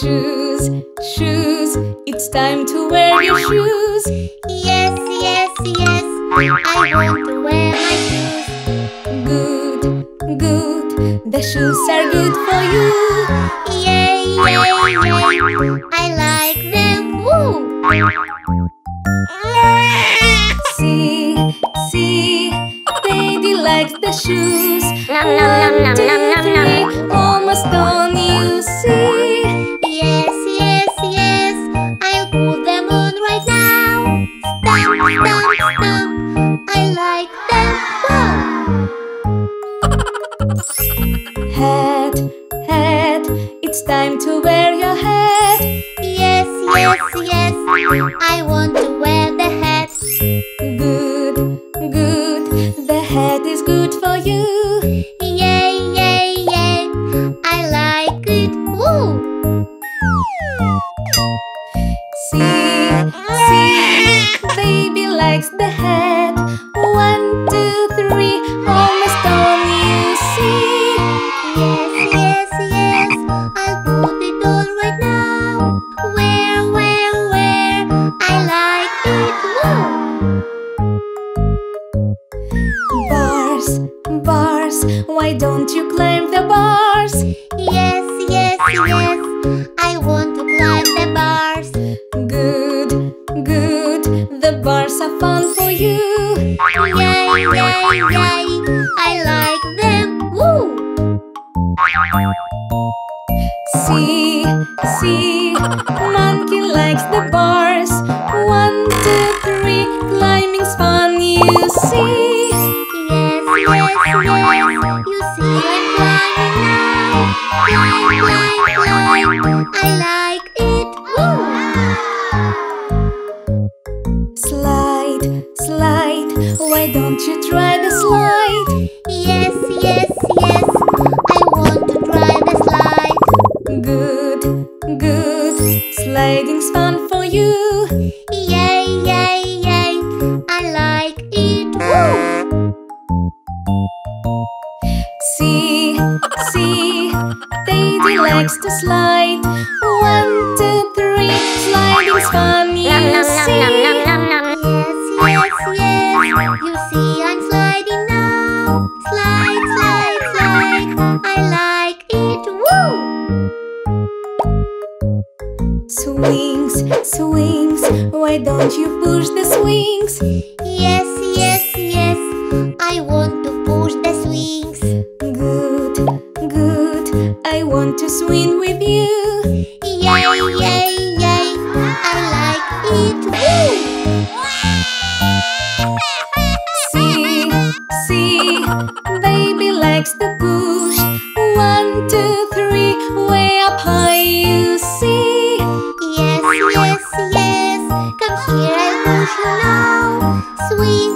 shoes, shoes. It's time to wear your shoes. Yes, yes, yes, I want to wear my shoes. Good, good, the shoes are good for you. Yeah, yeah, yeah, I like them. Woo! See, see, Daddy likes the shoes. Nom, nom, nom, nom, nom, nom. Almost done, you see. Yes, yes, yes, I'll put them on right now. Stomp, stomp, stomp, I like them. Whoa. Hat, hat, it's time to wear your hat. Yes, yes, yes, I want to wear the hat. Good, good, the hat is good for you. Yay, yay, yay, I like it. Woo! See, see, baby likes the hat. 1, 2, 3, almost done, you see. Yes, yes, yes, I'll put it on right now. Where, I like it. Woo! Bars, bars, why don't you climb the bars? Yes, yes, yes, I want to climb the bars. Good, good, the bars are fun for you. Yay, yay, yay, I like them. Woo! See, see, monkey likes the bars. 1, 2, 3, climbing's fun, you see. Yes, yes, yes, you see I'm climbing now. Climb, climb, climb, I like it. Woo! Slide, slide, why don't you try the slide? Yes, yes, yes, I want to try the slide. Good, good, sliding's fun for you. Yay, yay, yay, I like it. Woo! See, see, Daddy likes to slide. 1, 2, 3, sliding's fun, you see. Yes, yes, yes, you see I'm sliding now. Slide, slide, slide, I like it. Woo! Swings, swings, why don't you push the swings? Yes, yes, yes, I want to push the swings. Good, good, I want to swing with you. Yay, yay, yay, I like it. Woo! See, see, baby likes to push. 1, 2, 3, way up high, you see. Yes, yes, yes, come here, I'll push you now. Swing,